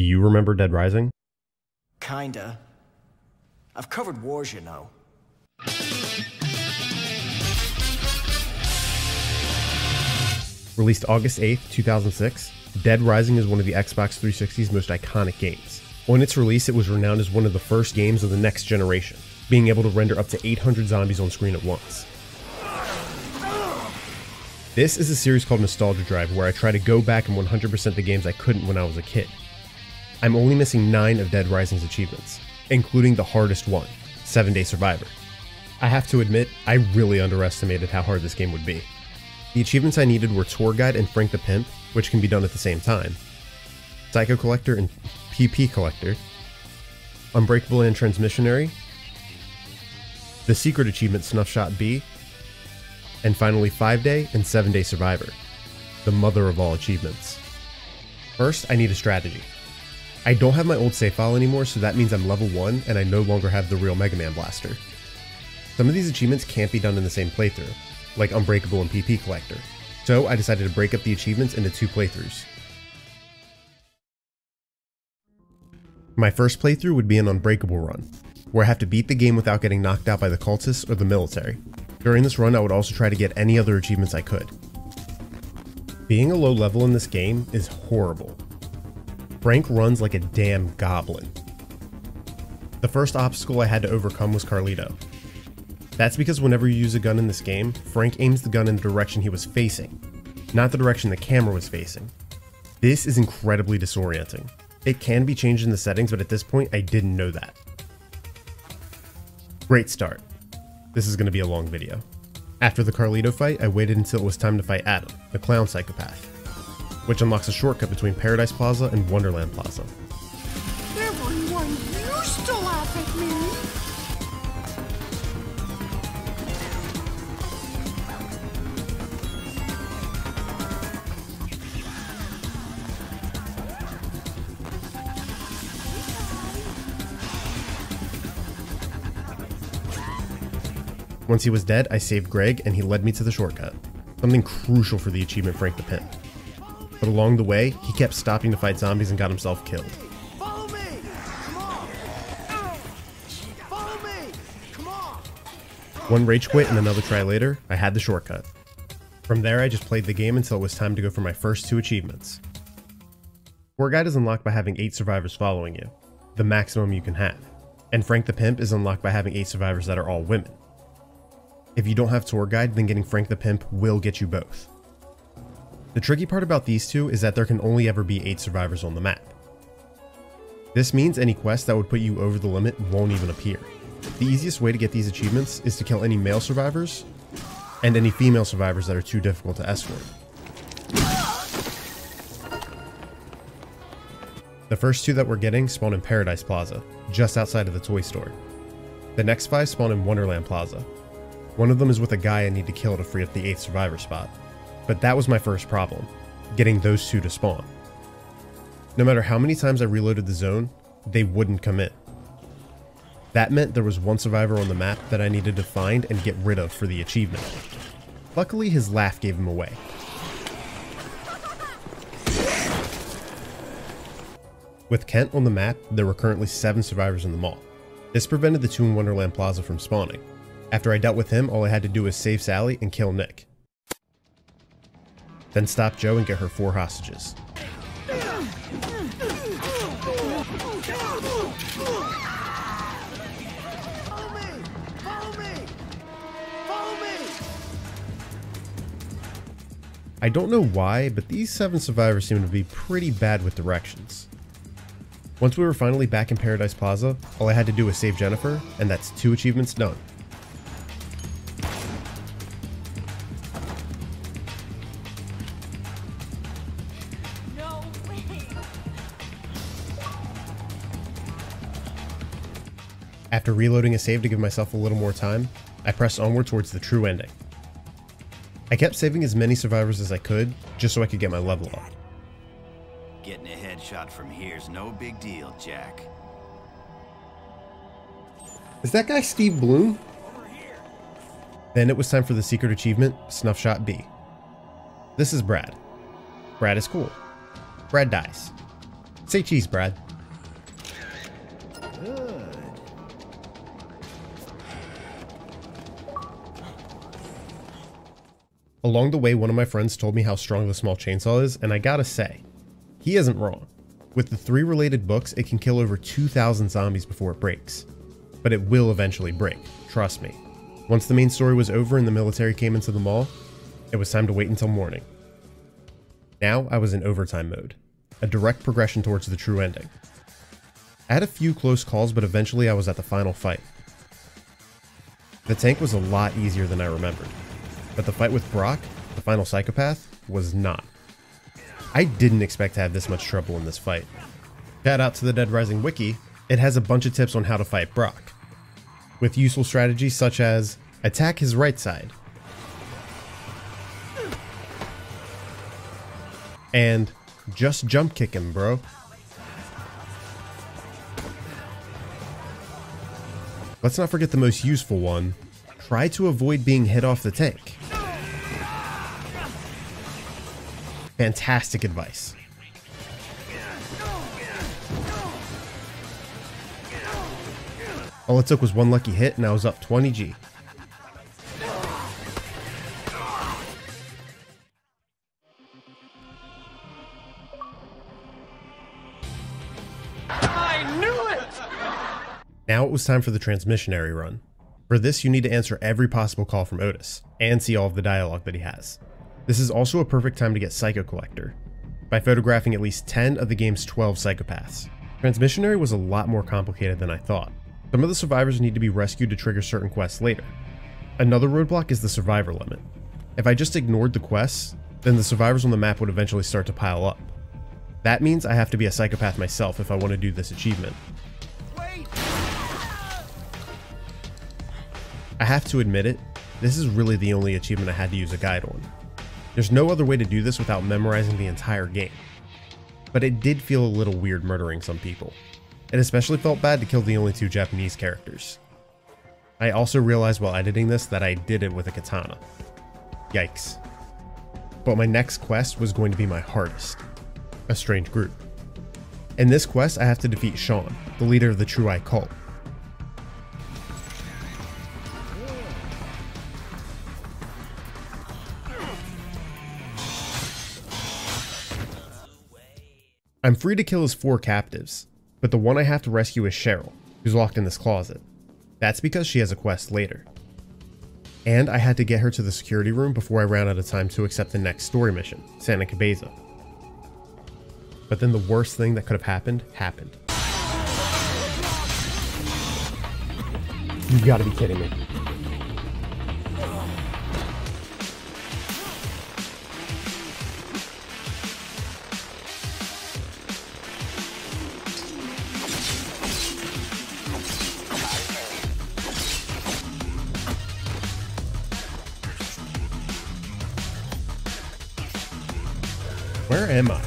Do you remember Dead Rising? Kinda. I've covered wars, you know. Released August 8th, 2006, Dead Rising is one of the Xbox 360's most iconic games. On its release, it was renowned as one of the first games of the next generation, being able to render up to 800 zombies on screen at once. This is a series called Nostalgia Drive, where I try to go back and 100% the games I couldn't when I was a kid. I'm only missing 9 of Dead Rising's achievements, including the hardest one, 7-Day Survivor. I have to admit, I really underestimated how hard this game would be. The achievements I needed were Tour Guide and Frank the Pimp, which can be done at the same time, Psycho Collector and PP Collector, Unbreakable and Transmissionary, the secret achievement Snuffshot B, and finally 5-Day and 7-Day Survivor, the mother of all achievements. First, I need a strategy. I don't have my old save file anymore, so that means I'm level 1 and I no longer have the real Mega Man Blaster. Some of these achievements can't be done in the same playthrough, like Unbreakable and PP Collector, so I decided to break up the achievements into 2 playthroughs. My first playthrough would be an Unbreakable run, where I have to beat the game without getting knocked out by the cultists or the military. During this run, I would also try to get any other achievements I could. Being a low level in this game is horrible. Frank runs like a damn goblin. The first obstacle I had to overcome was Carlito. That's because whenever you use a gun in this game, Frank aims the gun in the direction he was facing, not the direction the camera was facing. This is incredibly disorienting. It can be changed in the settings, but at this point, I didn't know that. Great start. This is going to be a long video. After the Carlito fight, I waited until it was time to fight Adam, the clown psychopath, which unlocks a shortcut between Paradise Plaza and Wonderland Plaza. Everyone used to laugh at me. Once he was dead, I saved Greg and he led me to the shortcut, something crucial for the achievement Frank the Pimp. But along the way, he kept stopping to fight zombies and got himself killed. Follow me! Come on! Follow me! Come on! One rage quit and another try later, I had the shortcut. From there, I just played the game until it was time to go for my first 2 achievements. Tour Guide is unlocked by having 8 survivors following you, the maximum you can have. And Frank the Pimp is unlocked by having 8 survivors that are all women. If you don't have Tour Guide, then getting Frank the Pimp will get you both. The tricky part about these 2 is that there can only ever be 8 survivors on the map. This means any quest that would put you over the limit won't even appear. The easiest way to get these achievements is to kill any male survivors and any female survivors that are too difficult to escort. The first 2 that we're getting spawn in Paradise Plaza, just outside of the toy store. The next 5 spawn in Wonderland Plaza. One of them is with a guy I need to kill to free up the 8th survivor spot. But that was my first problem, getting those 2 to spawn. No matter how many times I reloaded the zone, they wouldn't come in. That meant there was one survivor on the map that I needed to find and get rid of for the achievement. Luckily, his laugh gave him away. With Kent on the map, there were currently 7 survivors in the mall. This prevented the 2 in Wonderland Plaza from spawning. After I dealt with him, all I had to do was save Sally and kill Nick. Then stop Joe and get her 4 hostages. Follow me! Follow me! Follow me! I don't know why, but these 7 survivors seem to be pretty bad with directions. Once we were finally back in Paradise Plaza, all I had to do was save Jennifer, and that's 2 achievements done. After reloading a save to give myself a little more time, I pressed onward towards the true ending. I kept saving as many survivors as I could, just so I could get my level up. Getting a headshot from here's no big deal, Jack. Is that guy Steve Bloom? Over here. Then it was time for the secret achievement, Snuffshot B. This is Brad. Brad is cool. Brad dies. Say cheese, Brad. Good. Along the way, one of my friends told me how strong the small chainsaw is, and I gotta say, he isn't wrong. With the 3 related books, it can kill over 2,000 zombies before it breaks. But it will eventually break, trust me. Once the main story was over and the military came into the mall, it was time to wait until morning. Now I was in overtime mode, a direct progression towards the true ending. I had a few close calls, but eventually I was at the final fight. The tank was a lot easier than I remembered, but the fight with Brock, the final psychopath, was not. I didn't expect to have this much trouble in this fight. Shout out to the Dead Rising Wiki, it has a bunch of tips on how to fight Brock, with useful strategies such as attack his right side, and just jump kick him, bro. Let's not forget the most useful one. Try to avoid being hit off the tank. Fantastic advice. All it took was one lucky hit and I was up 20G. Now it was time for the Transmissionary run. For this, you need to answer every possible call from Otis, and see all of the dialogue that he has. This is also a perfect time to get Psycho Collector, by photographing at least 10 of the game's 12 psychopaths. Transmissionary was a lot more complicated than I thought. Some of the survivors need to be rescued to trigger certain quests later. Another roadblock is the survivor limit. If I just ignored the quests, then the survivors on the map would eventually start to pile up. That means I have to be a psychopath myself if I want to do this achievement. I have to admit it, this is really the only achievement I had to use a guide on. There's no other way to do this without memorizing the entire game. But it did feel a little weird murdering some people. It especially felt bad to kill the only 2 Japanese characters. I also realized while editing this that I did it with a katana. Yikes. But my next quest was going to be my hardest. A strange group. In this quest, I have to defeat Sean, the leader of the True Eye cult. I'm free to kill his 4 captives, but the one I have to rescue is Cheryl, who's locked in this closet. That's because she has a quest later. And I had to get her to the security room before I ran out of time to accept the next story mission, Santa Cabeza. But then the worst thing that could have happened, happened. You gotta be kidding me. Where am I?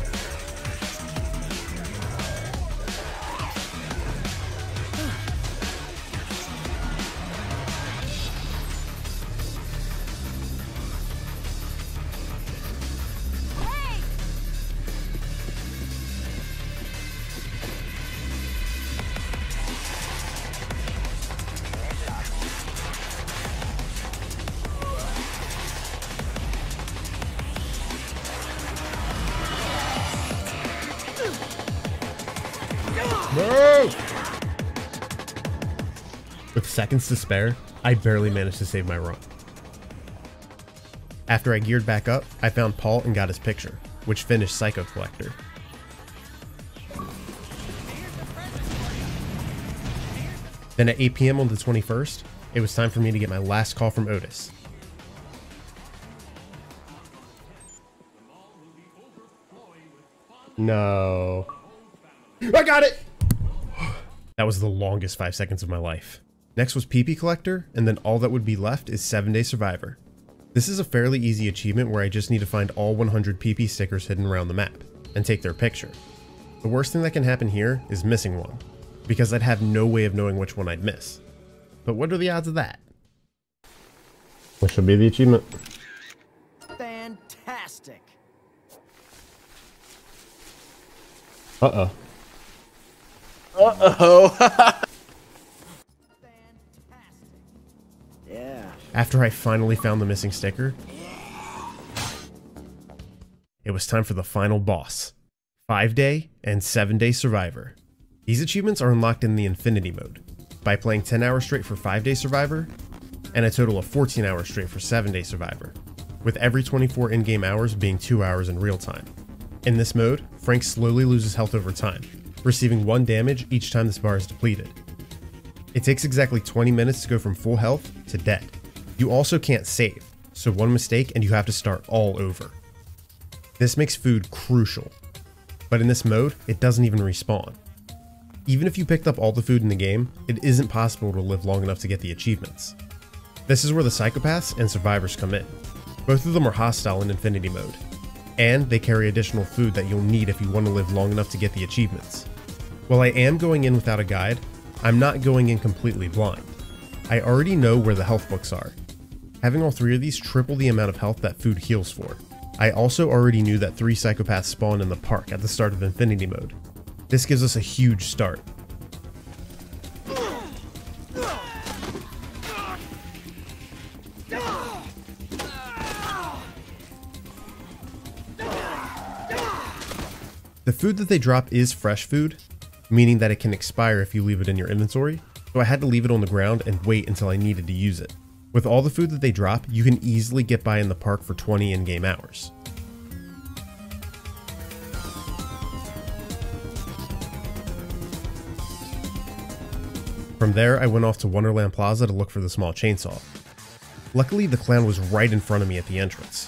With seconds to spare, I barely managed to save my run. After I geared back up, I found Paul and got his picture, which finished Psycho Collector. Then at 8 p.m. on the 21st, it was time for me to get my last call from Otis. No. I got it! That was the longest 5 seconds of my life. Next was PP Collector, and then all that would be left is 7 Day Survivor. This is a fairly easy achievement where I just need to find all 100 PP stickers hidden around the map, and take their picture. The worst thing that can happen here is missing one, because I'd have no way of knowing which one I'd miss. But what are the odds of that? Which should be the achievement. Fantastic! Uh-oh. Uh-oh. Yeah. After I finally found the missing sticker, it was time for the final boss, 5 Day and 7 Day Survivor. These achievements are unlocked in the Infinity Mode by playing 10 hours straight for 5 Day Survivor and a total of 14 hours straight for 7 Day Survivor, with every 24 in-game hours being 2 hours in real time. In this mode, Frank slowly loses health over time, receiving 1 damage each time this bar is depleted. It takes exactly 20 minutes to go from full health to dead. You also can't save, so one mistake and you have to start all over. This makes food crucial, but in this mode, it doesn't even respawn. Even if you picked up all the food in the game, it isn't possible to live long enough to get the achievements. This is where the psychopaths and survivors come in. Both of them are hostile in Infinity Mode, and they carry additional food that you'll need if you want to live long enough to get the achievements. While I am going in without a guide, I'm not going in completely blind. I already know where the health books are. Having all 3 of these triple the amount of health that food heals for. I also already knew that 3 psychopaths spawn in the park at the start of Infinity Mode. This gives us a huge start. The food that they drop is fresh food, meaning that it can expire if you leave it in your inventory, so I had to leave it on the ground and wait until I needed to use it. With all the food that they drop, you can easily get by in the park for 20 in-game hours. From there, I went off to Wonderland Plaza to look for the small chainsaw. Luckily, the clown was right in front of me at the entrance.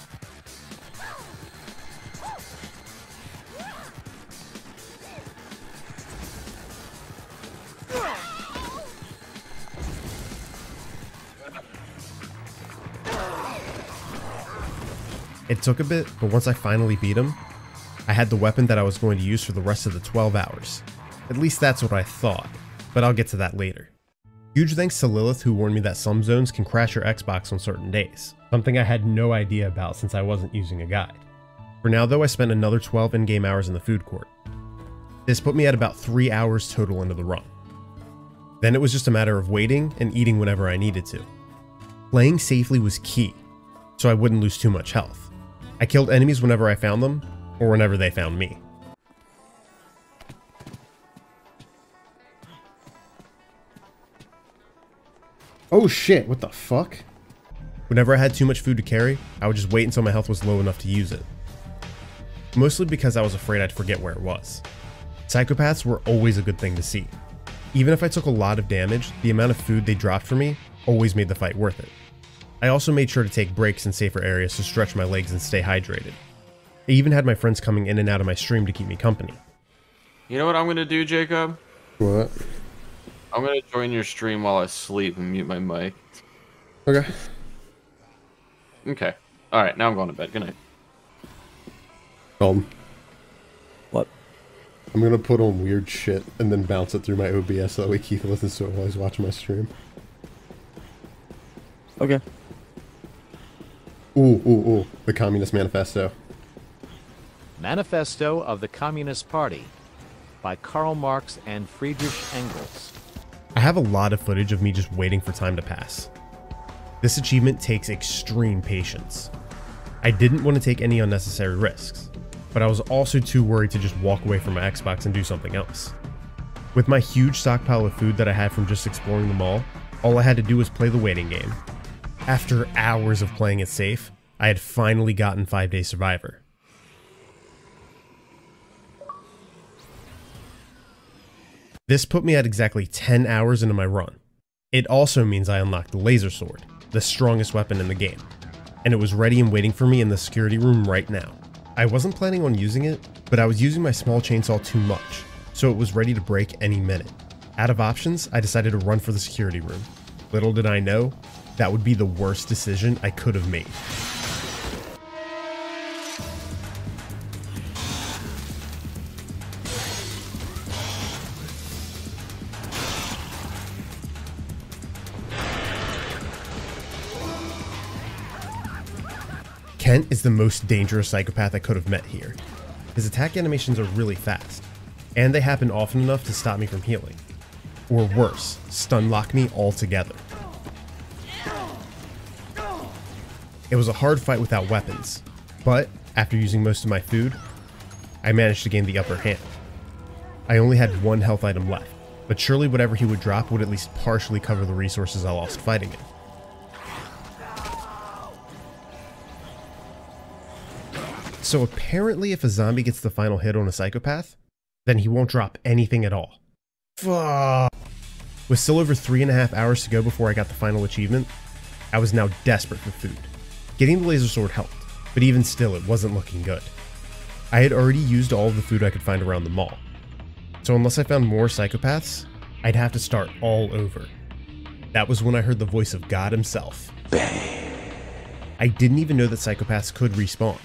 It took a bit, but once I finally beat him, I had the weapon that I was going to use for the rest of the 12 hours. At least that's what I thought, but I'll get to that later. Huge thanks to Lilith, who warned me that some zones can crash your Xbox on certain days, something I had no idea about since I wasn't using a guide. For now though, I spent another 12 in-game hours in the food court. This put me at about 3 hours total into the run. Then it was just a matter of waiting and eating whenever I needed to. Playing safely was key, so I wouldn't lose too much health. I killed enemies whenever I found them, or whenever they found me. Oh shit, what the fuck? Whenever I had too much food to carry, I would just wait until my health was low enough to use it. Mostly because I was afraid I'd forget where it was. Psychopaths were always a good thing to see. Even if I took a lot of damage, the amount of food they dropped for me always made the fight worth it. I also made sure to take breaks in safer areas to stretch my legs and stay hydrated. I even had my friends coming in and out of my stream to keep me company. You know what I'm gonna do, Jacob? What? I'm gonna join your stream while I sleep and mute my mic. Okay. Okay. Alright, now I'm going to bed. Good night. What? I'm gonna put on weird shit and then bounce it through my OBS so that way Keith listens to it while he's watching my stream. Okay. Ooh, the Communist Manifesto. Manifesto of the Communist Party by Karl Marx and Friedrich Engels. I have a lot of footage of me just waiting for time to pass. This achievement takes extreme patience. I didn't want to take any unnecessary risks, but I was also too worried to just walk away from my Xbox and do something else. With my huge stockpile of food that I had from just exploring the mall, all I had to do was play the waiting game. After hours of playing it safe, I had finally gotten 5 Day Survivor. This put me at exactly 10 hours into my run. It also means I unlocked the laser sword, the strongest weapon in the game, and it was ready and waiting for me in the security room right now. I wasn't planning on using it, but I was using my small chainsaw too much, so it was ready to break any minute. Out of options, I decided to run for the security room. Little did I know, that would be the worst decision I could have made. Kent is the most dangerous psychopath I could have met here. His attack animations are really fast, and they happen often enough to stop me from healing. Or worse, stun lock me altogether. It was a hard fight without weapons, but after using most of my food, I managed to gain the upper hand. I only had one health item left, but surely whatever he would drop would at least partially cover the resources I lost fighting him. So apparently if a zombie gets the final hit on a psychopath, then he won't drop anything at all. Fuck. With still over 3.5 hours to go before I got the final achievement, I was now desperate for food. Getting the laser sword helped, but even still it wasn't looking good. I had already used all of the food I could find around the mall, so unless I found more psychopaths, I'd have to start all over. That was when I heard the voice of God himself. Bang. I didn't even know that psychopaths could respawn.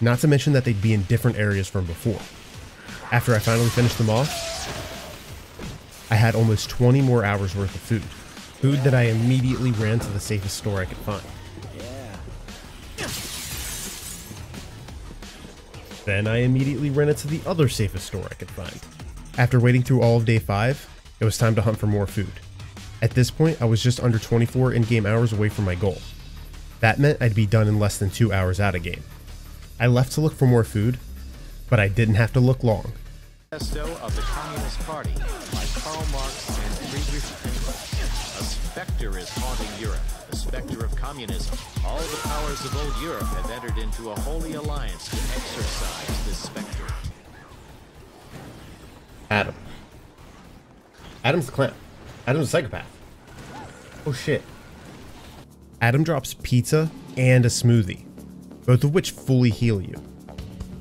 Not to mention that they'd be in different areas from before. After I finally finished them off, I had almost 20 more hours worth of food. Food that I immediately ran to the safest store I could find. Then I immediately ran it to the other safest store I could find. After waiting through all of day 5, it was time to hunt for more food. At this point, I was just under 24 in-game hours away from my goal. That meant I'd be done in less than 2 hours out of game. I left to look for more food, but I didn't have to look long. Manifesto of the Communist Party by Karl Marx and Friedrich Engels. A specter is haunting Europe, the specter of communism. All the powers of old Europe have entered into a holy alliance to exorcise this specter. Adam. Adam's the clown. Adam's a psychopath. Oh shit. Adam drops pizza and a smoothie, both of which fully heal you.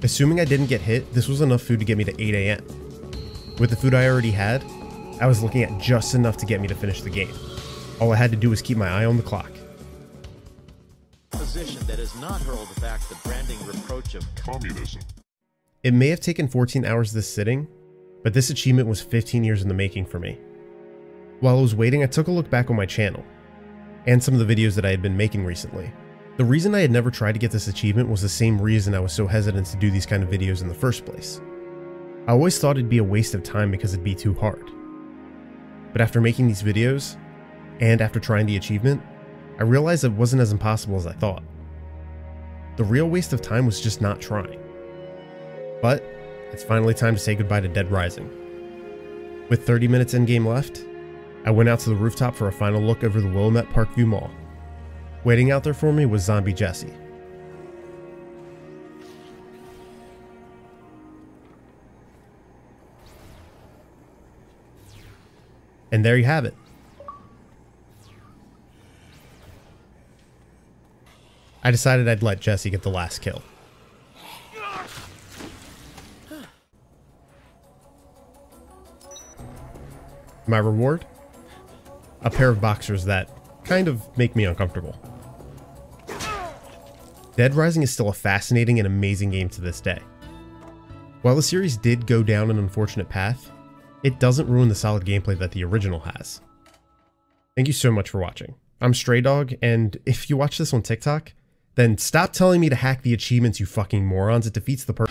Assuming I didn't get hit, this was enough food to get me to 8 a.m. With the food I already had, I was looking at just enough to get me to finish the game. All I had to do was keep my eye on the clock. Position that has not hurled back the branding reproach of communism. It may have taken 14 hours this sitting, but this achievement was 15 years in the making for me. While I was waiting, I took a look back on my channel, and some of the videos that I had been making recently. The reason I had never tried to get this achievement was the same reason I was so hesitant to do these kind of videos in the first place. I always thought it'd be a waste of time because it'd be too hard. But after making these videos, and after trying the achievement, I realized it wasn't as impossible as I thought. The real waste of time was just not trying. But it's finally time to say goodbye to Dead Rising. With 30 minutes in-game left, I went out to the rooftop for a final look over the Willamette Parkview Mall. Waiting out there for me was Zombie Jesse. And there you have it. I decided I'd let Jesse get the last kill. My reward? A pair of boxers that kind of make me uncomfortable. Dead Rising is still a fascinating and amazing game to this day. While the series did go down an unfortunate path, it doesn't ruin the solid gameplay that the original has. Thank you so much for watching. I'm Stray Dog, and if you watch this on TikTok, then stop telling me to hack the achievements, you fucking morons. It defeats the purpose.